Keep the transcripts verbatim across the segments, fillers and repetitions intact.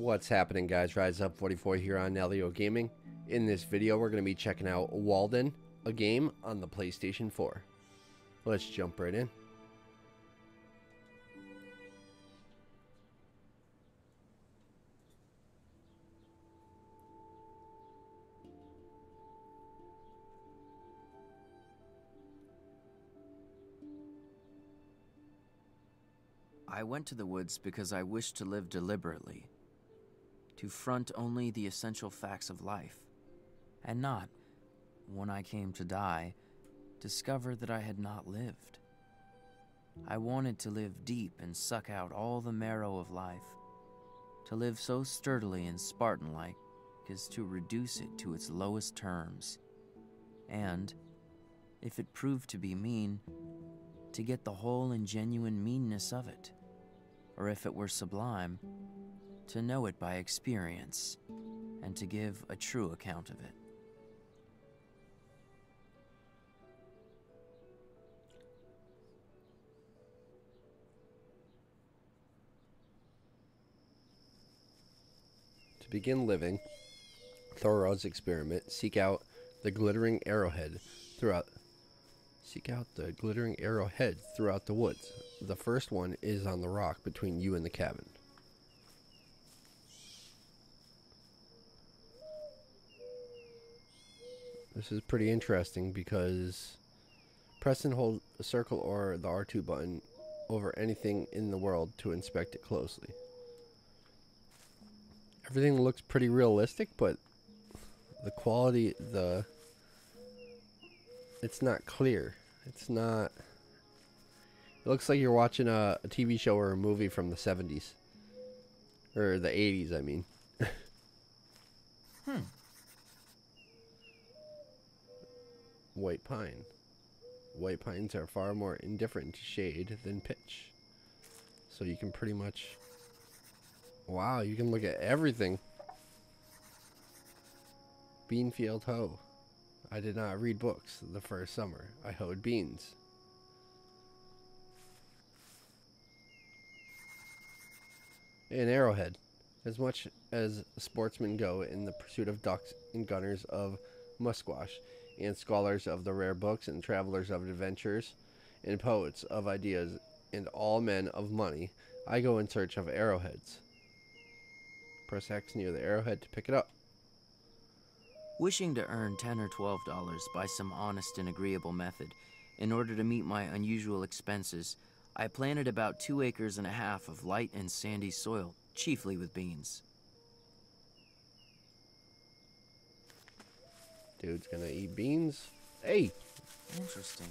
What's happening, guys? Rise Up forty-four here on L E O Gaming. In this video, we're going to be checking out Walden, a game on the PlayStation four. Let's jump right in. I went to the woods because I wished to live deliberately, to front only the essential facts of life, and not, when I came to die, discover that I had not lived. I wanted to live deep and suck out all the marrow of life, to live so sturdily and Spartan-like as to reduce it to its lowest terms, and, if it proved to be mean, to get the whole and genuine meanness of it, or if it were sublime, to know it by experience, and to give a true account of it. To begin living, Thoreau's experiment, seek out the glittering arrowhead throughout Seek out the glittering arrowhead throughout the woods. The first one is on the rock between you and the cabin. This is pretty interesting because press and hold a circle or the R two button over anything in the world to inspect it closely. Everything looks pretty realistic, but the quality, the... it's not clear. It's not... It looks like you're watching a, a T V show or a movie from the seventies. Or the eighties, I mean. hmm. White pine. White pines are far more indifferent to shade than pitch. So you can pretty much... Wow, you can look at everything. Beanfield hoe. I did not read books the first summer. I hoed beans. An arrowhead. As much as sportsmen go in the pursuit of ducks and gunners of musquash, and scholars of the rare books, and travelers of adventures, and poets of ideas, and all men of money, I go in search of arrowheads. Press X near the arrowhead to pick it up. Wishing to earn ten or twelve dollars by some honest and agreeable method, in order to meet my unusual expenses, I planted about two acres and a half of light and sandy soil, chiefly with beans. Dude's gonna eat beans. Hey! Interesting.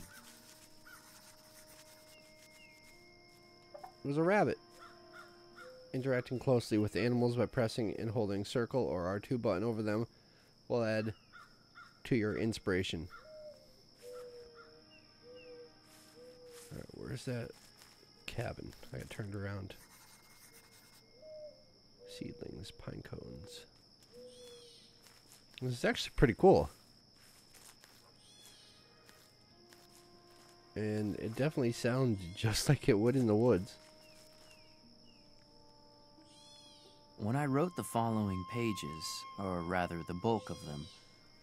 It was a rabbit. Interacting closely with animals by pressing and holding circle or R two button over them will add to your inspiration. Alright, where's that cabin? I got turned around. Seedlings, pine cones. This is actually pretty cool. And it definitely sounds just like it would in the woods. When I wrote the following pages, or rather the bulk of them,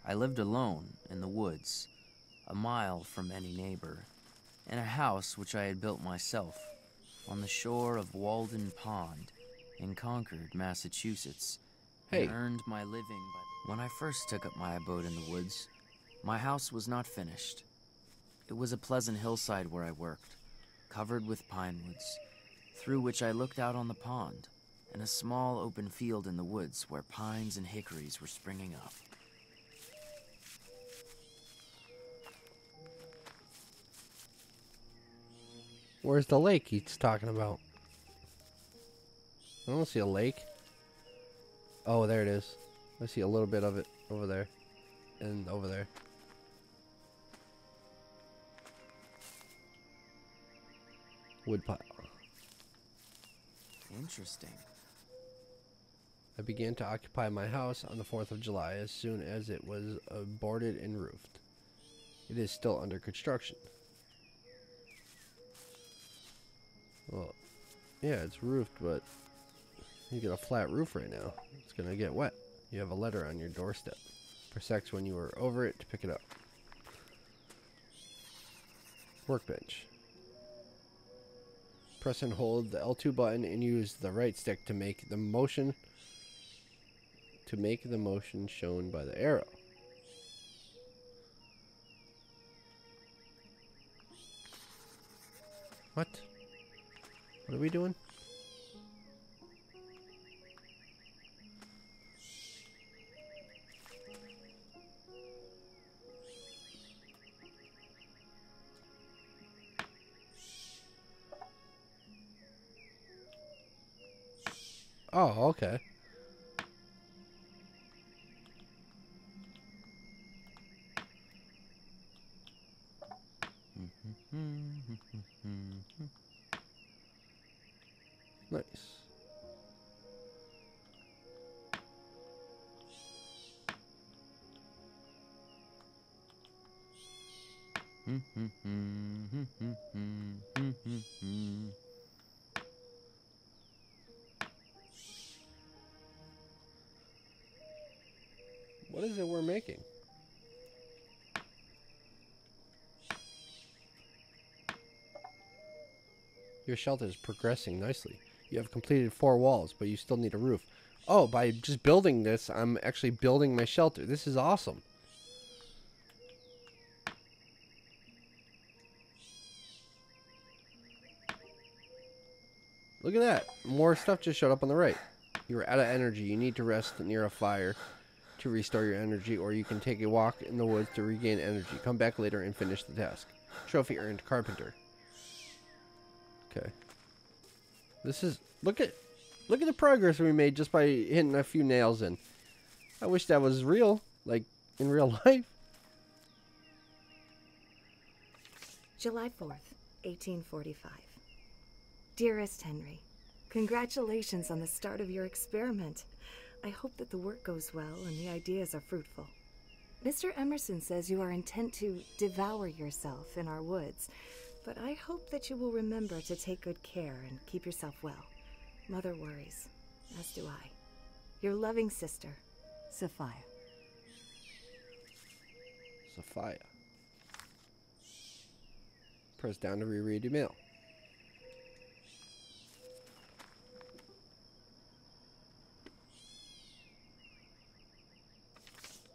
I lived alone in the woods, a mile from any neighbor, in a house which I had built myself, on the shore of Walden Pond, in Concord, Massachusetts, hey. And earned my living by... When I first took up my abode in the woods, my house was not finished. It was a pleasant hillside where I worked, covered with pine woods, through which I looked out on the pond, and a small open field in the woods where pines and hickories were springing up. Where's the lake he's talking about? I don't see a lake. Oh, there it is. I see a little bit of it over there and over there. Woodpile. Interesting. I began to occupy my house on the fourth of July as soon as it was uh, boarded and roofed. It is still under construction. Well, yeah, it's roofed, but You get a flat roof right now. It's gonna get wet. You have a letter on your doorstep. For sex when you were over it to pick it up. Workbench. Press and hold the L two button and use the right stick to make the motion to make the motion shown by the arrow. What? What are we doing? Oh, okay. Nice. What is it we're making? Your shelter is progressing nicely. You have completed four walls, but you still need a roof. Oh, by just building this, I'm actually building my shelter. This is awesome. Look at that. More stuff just showed up on the right. You're out of energy. You need to rest near a fire to restore your energy, or you can take a walk in the woods to regain energy. Come back later and finish the task. Trophy earned, carpenter. Okay. This is, look at, look at the progress we made just by hitting a few nails in. I wish that was real, like in real life. July fourth, eighteen forty-five. Dearest Henry, congratulations on the start of your experiment. I hope that the work goes well and the ideas are fruitful. Mister Emerson says you are intent to devour yourself in our woods. But I hope that you will remember to take good care and keep yourself well. Mother worries, as do I. Your loving sister, Sophia. Sophia. Press down to reread email.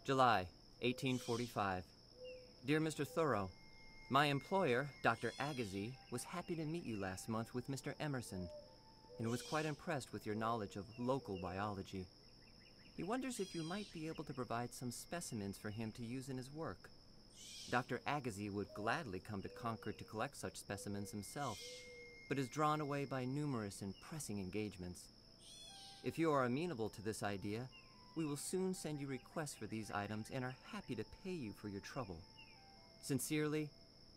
July, eighteen forty-five. Dear Mister Thoreau, my employer, Doctor Agassiz, was happy to meet you last month with Mister Emerson and was quite impressed with your knowledge of local biology. He wonders if you might be able to provide some specimens for him to use in his work. Doctor Agassiz would gladly come to Concord to collect such specimens himself, but is drawn away by numerous and pressing engagements. If you are amenable to this idea, we will soon send you requests for these items and are happy to pay you for your trouble. Sincerely,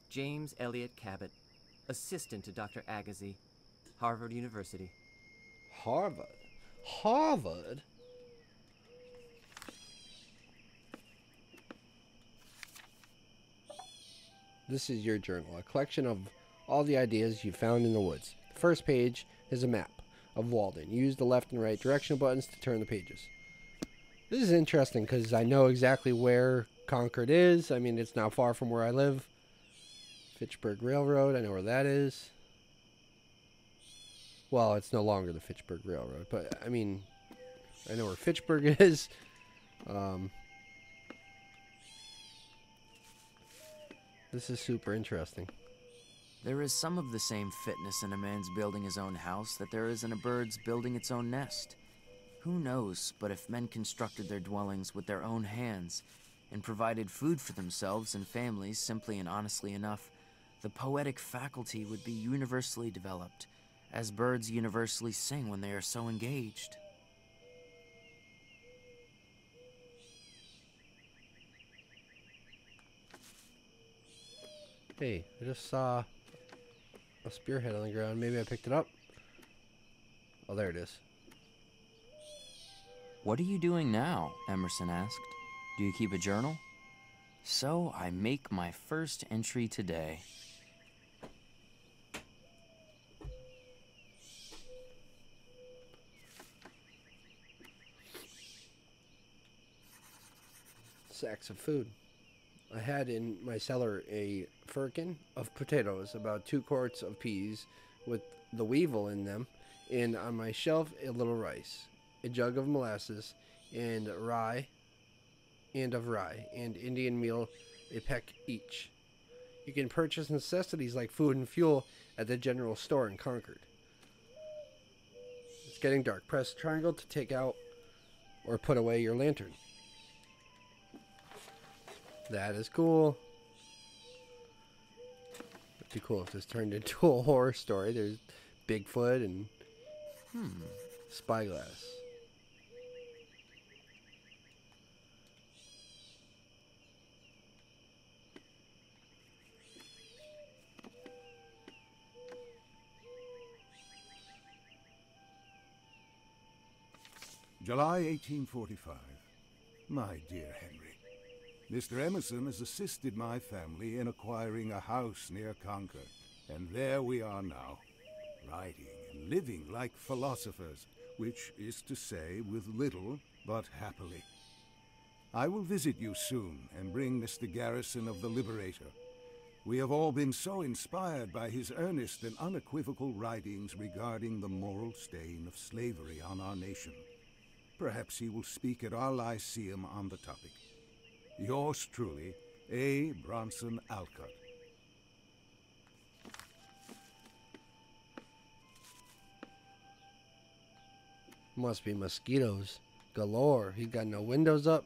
James Elliot Cabot, assistant to Doctor Agassiz, Harvard University. Harvard? Harvard? This is your journal, a collection of all the ideas you found in the woods. The first page is a map of Walden. Use the left and right directional buttons to turn the pages. This is interesting because I know exactly where Concord is. I mean, it's not far from where I live. Fitchburg Railroad, I know where that is. Well, it's no longer the Fitchburg Railroad, but I mean, I know where Fitchburg is. Um, this is super interesting. There is some of the same fitness in a man's building his own house that there is in a bird's building its own nest. Who knows, but if men constructed their dwellings with their own hands and provided food for themselves and families simply and honestly enough, the poetic faculty would be universally developed, as birds universally sing when they are so engaged. Hey, I just saw a spearhead on the ground. Maybe I picked it up. Oh, there it is. What are you doing now? Emerson asked. Do you keep a journal? So I make my first entry today. sacks of food. I had in my cellar a firkin of potatoes, about two quarts of peas with the weevil in them, and on my shelf a little rice, a jug of molasses, and rye, and of rye, and Indian meal, a peck each. You can purchase necessities like food and fuel at the general store in Concord. It's getting dark. Press triangle to take out or put away your lantern. That is cool. It'd be cool if this turned into a horror story. There's Bigfoot and hmm, spyglass. July eighteen forty-five. My dear Henry, Mister Emerson has assisted my family in acquiring a house near Concord, and there we are now, writing and living like philosophers, which is to say with little, but happily. I will visit you soon and bring Mister Garrison of the Liberator. We have all been so inspired by his earnest and unequivocal writings regarding the moral stain of slavery on our nation. Perhaps he will speak at our Lyceum on the topic. Yours truly, A. Bronson Alcott. Must be mosquitoes galore. He got no windows up.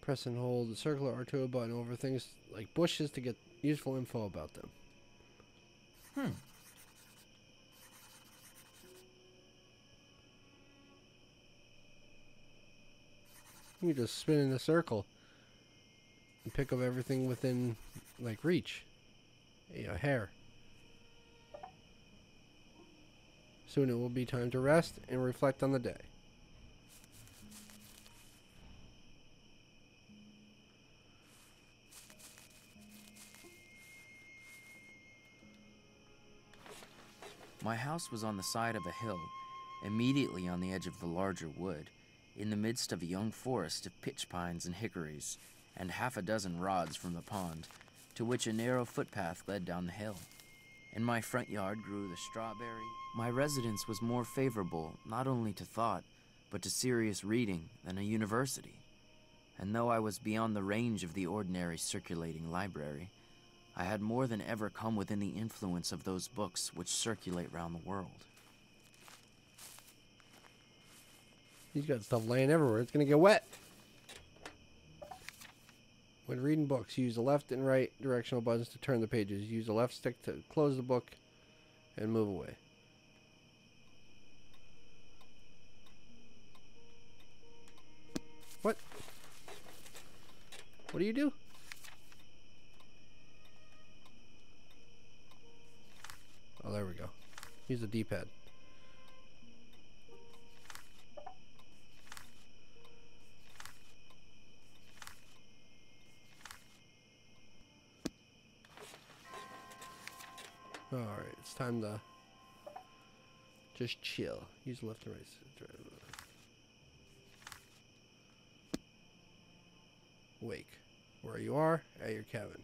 Press and hold the circle or R two button over things like bushes to get useful info about them. Hmm. You just spin in a circle and pick up everything within, like, reach. Hey, a hair. Soon it will be time to rest and reflect on the day. My house was on the side of a hill, immediately on the edge of the larger wood, in the midst of a young forest of pitch pines and hickories, and half a dozen rods from the pond, to which a narrow footpath led down the hill. In my front yard grew the strawberry. My residence was more favorable not only to thought, but to serious reading than a university. And though I was beyond the range of the ordinary circulating library, I had more than ever come within the influence of those books which circulate round the world. He's got stuff laying everywhere. It's going to get wet. When reading books, use the left and right directional buttons to turn the pages. Use the left stick to close the book and move away. What? What do you do? Oh, there we go. Use the D-pad. Alright, it's time to just chill. Use left and right. Wake. Where you are, at your cabin.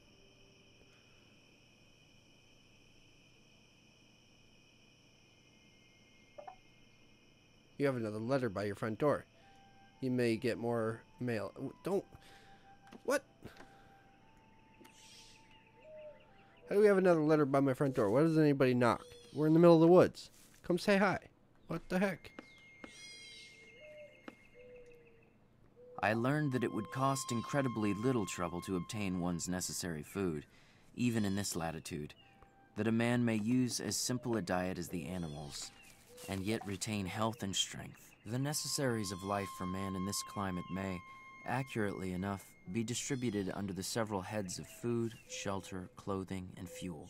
You have another letter by your front door. You may get more mail. Don't. What? How do we have another letter by my front door? Why does anybody knock? We're in the middle of the woods. Come say hi. What the heck? I learned that it would cost incredibly little trouble to obtain one's necessary food, even in this latitude, that a man may use as simple a diet as the animals, and yet retain health and strength. The necessaries of life for man in this climate may, accurately enough, be distributed under the several heads of food, shelter, clothing, and fuel.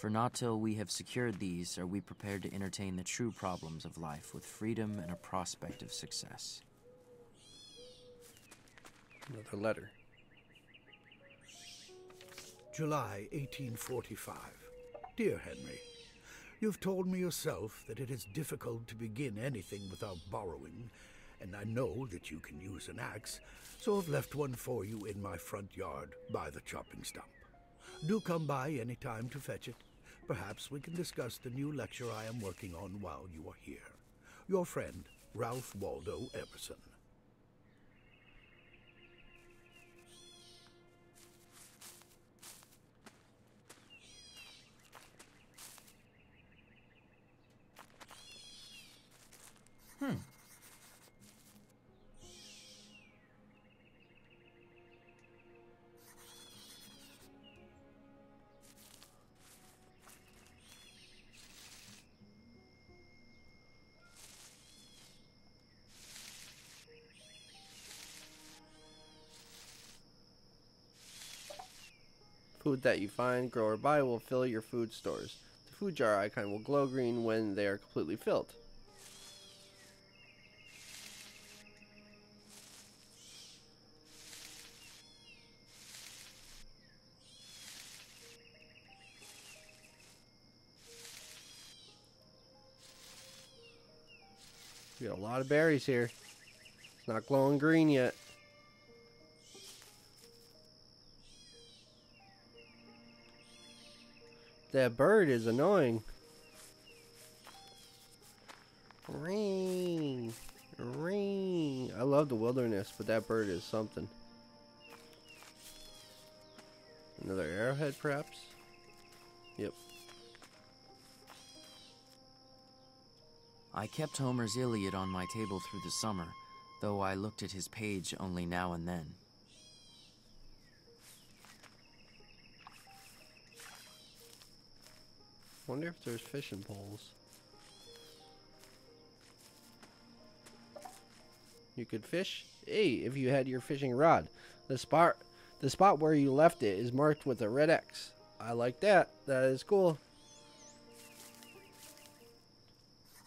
For not till we have secured these are we prepared to entertain the true problems of life with freedom and a prospect of success. Another letter. July eighteen forty-five. Dear Henry, You've told me yourself that it is difficult to begin anything without borrowing, and I know that you can use an axe, so I've left one for you in my front yard by the chopping stump. Do come by any time to fetch it. Perhaps we can discuss the new lecture I am working on while you are here. Your friend, Ralph Waldo Emerson. Hmm. Food that you find, grow, or buy will fill your food stores. The food jar icon will glow green when they are completely filled. We got a lot of berries here. It's not glowing green yet. That bird is annoying. Ring, ring. I love the wilderness, but that bird is something. Another arrowhead, perhaps? Yep. I kept Homer's Iliad on my table through the summer, though I looked at his page only now and then. Wonder if there's fishing poles. You could fish? Hey, if you had your fishing rod. The spot, the spot where you left it is marked with a red X. I like that. That is cool.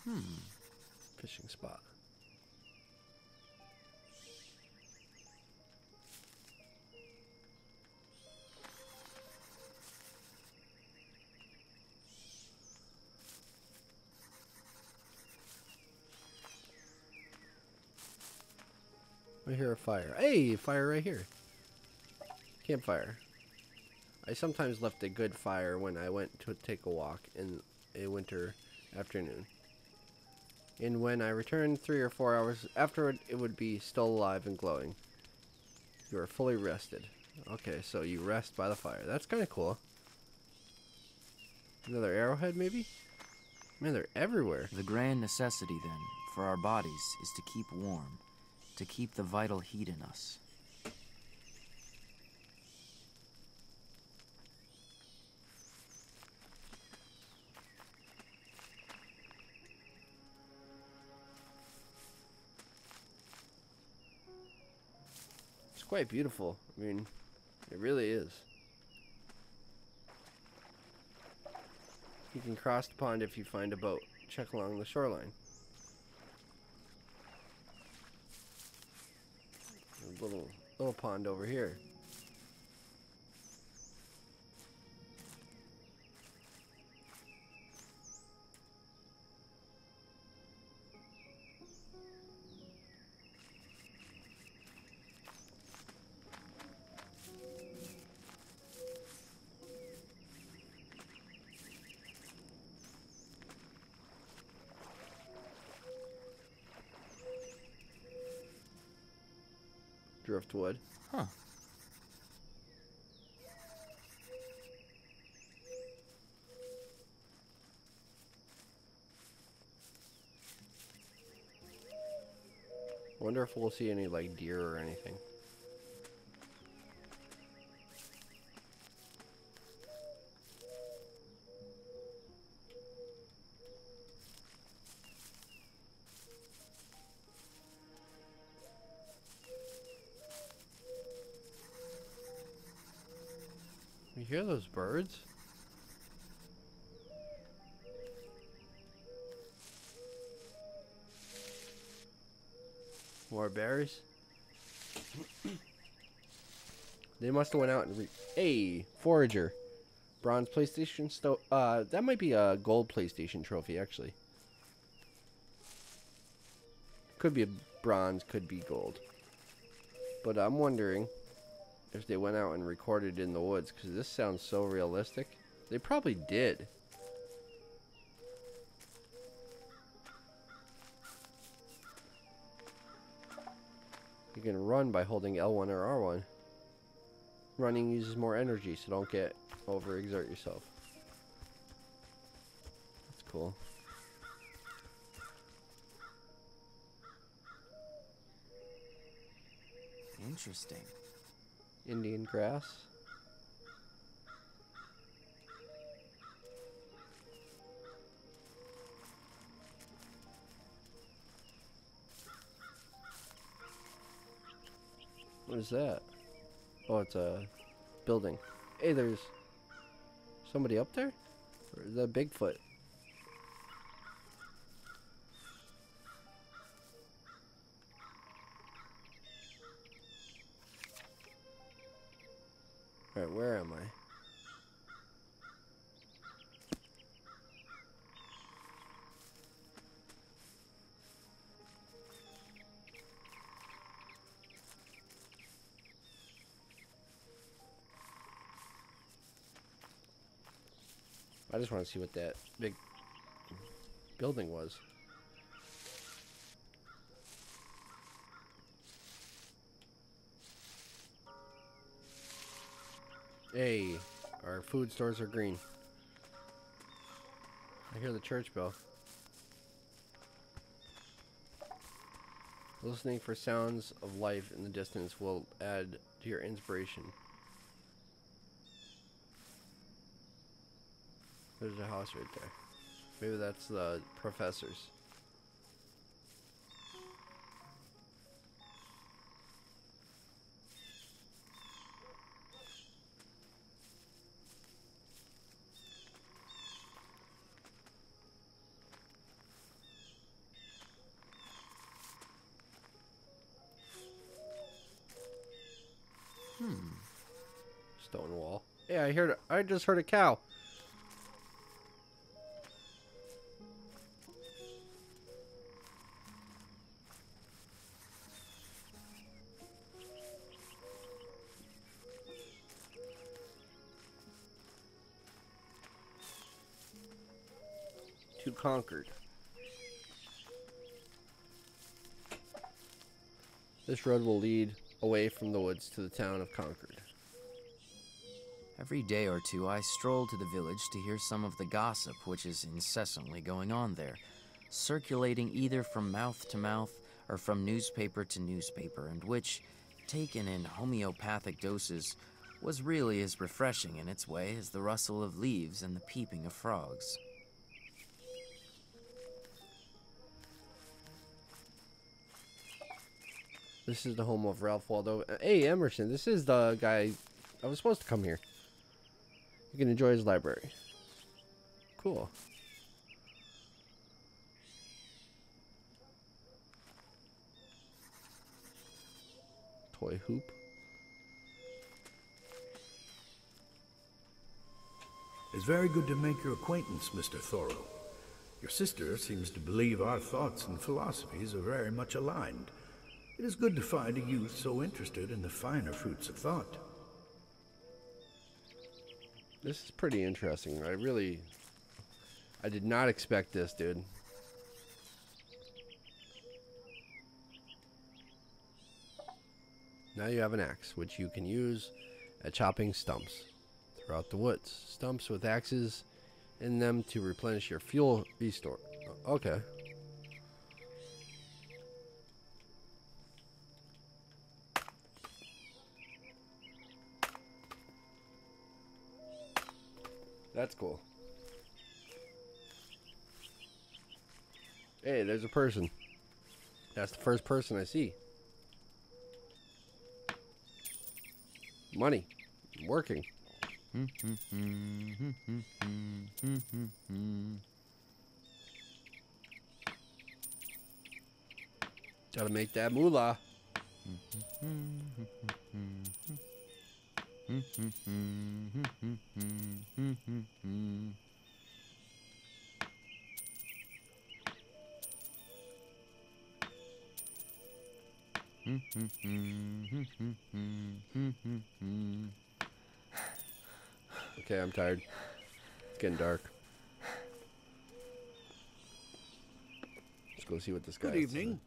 Hmm. Fishing spot. I hear a fire. Hey, fire right here. Campfire. I sometimes left a good fire when I went to take a walk in a winter afternoon. And when I returned three or four hours afterward, it would be still alive and glowing. You are fully rested. Okay, so you rest by the fire. That's kind of cool. Another arrowhead, maybe? Man, they're everywhere. The grand necessity, then, for our bodies is to keep warm, to keep the vital heat in us. Quite beautiful. I mean, it really is. You can cross the pond if you find a boat. Check along the shoreline. A little little pond over here. Driftwood. Huh. Wonder if we'll see any like deer or anything. You hear those birds? More berries? They must have went out and re- Hey, forager. Bronze PlayStation sto- uh, that might be a gold PlayStation trophy, actually. Could be a bronze, could be gold. But I'm wondering if they went out and recorded in the woods, because this sounds so realistic. They probably did. You can run by holding L one or R one. Running uses more energy, so don't get overexert yourself. That's cool. Interesting. Indian grass. What is that? Oh, it's a building. Hey, there's somebody up there? Or is that Bigfoot? Alright, where am I? I just want to see what that big building was. Hey, our food stores are green. I hear the church bell. Listening for sounds of life in the distance will add to your inspiration. There's a house right there. Maybe that's the professor's. Hmm. Stone wall. Yeah, I heard. I just heard a cow. Conquered. This road will lead away from the woods to the town of Concord. Every day or two I stroll to the village to hear some of the gossip which is incessantly going on there, circulating either from mouth to mouth or from newspaper to newspaper, and which, taken in homeopathic doses, was really as refreshing in its way as the rustle of leaves and the peeping of frogs. This is the home of Ralph Waldo. Hey, Emerson, this is the guy. I was supposed to come here. You can enjoy his library. Cool. Toy hoop. It's very good to make your acquaintance, Mister Thoreau. Your sister seems to believe our thoughts and philosophies are very much aligned. It is good to find a youth so interested in the finer fruits of thought. This is pretty interesting. I really... I did not expect this, dude. Now you have an axe, which you can use at chopping stumps throughout the woods. Stumps with axes in them to replenish your fuel restore. Okay. That's cool. Hey, there's a person. That's the first person I see. Money. Working. Gotta make that moolah. Okay, I'm tired. It's getting dark. Let's go see what this guy is. Good evening.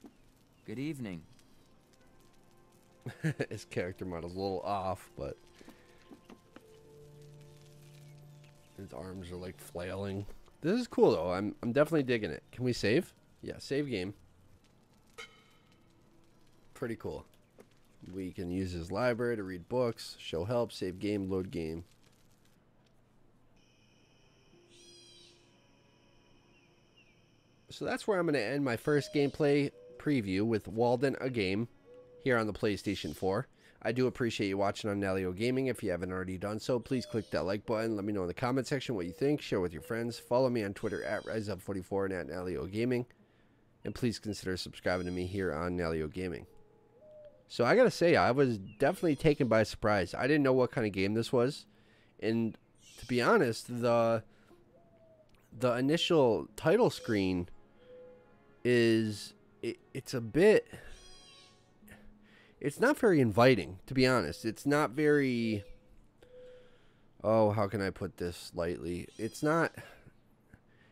Good evening. His character model's a little off, but his arms are like flailing. This is cool though. I'm I'm definitely digging it. Can we save? Yeah, save game. Pretty cool. We can use his library to read books, show help, save game, load game. So that's where I'm going to end my first gameplay preview with Walden, A Game, here on the PlayStation four. I do appreciate you watching on Naleo Gaming. If you haven't already done so, please click that like button. Let me know in the comment section what you think. Share with your friends. Follow me on Twitter at Rise Up forty-four and at Naleo Gaming. And please consider subscribing to me here on Naleo Gaming. So I got to say, I was definitely taken by surprise. I didn't know what kind of game this was. And to be honest, the, the initial title screen... is it, it's a bit it's not very inviting, to be honest. It's not very, oh, how can I put this lightly, it's not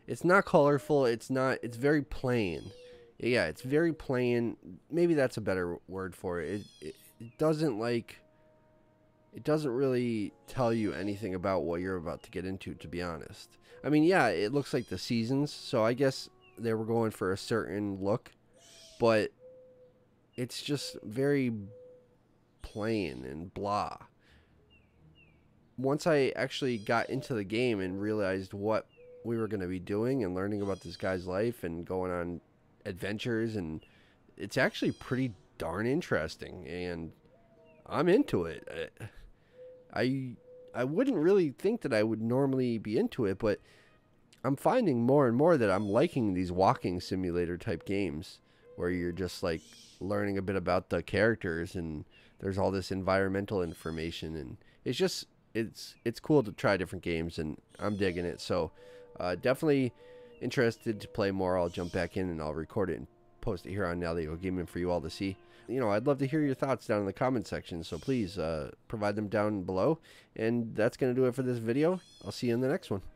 it's not colorful, it's not it's very plain. Yeah, it's very plain. Maybe that's a better word for it. It, it, it doesn't like it doesn't really tell you anything about what you're about to get into, to be honest. I mean, yeah, it looks like the seasons, so I guess they were going for a certain look, but it's just very plain and blah. Once I actually got into the game and realized what we were going to be doing and learning about this guy's life and going on adventures, and it's actually pretty darn interesting, and I'm into it. I, I wouldn't really think that I would normally be into it, but I'm finding more and more that I'm liking these walking simulator type games where you're just like learning a bit about the characters and there's all this environmental information, and it's just, it's, it's cool to try different games, and I'm digging it. So uh, definitely interested to play more. I'll jump back in and I'll record it and post it here on Naleo Gaming for you all to see. You know, I'd love to hear your thoughts down in the comment section. So please uh, provide them down below, and that's going to do it for this video. I'll see you in the next one.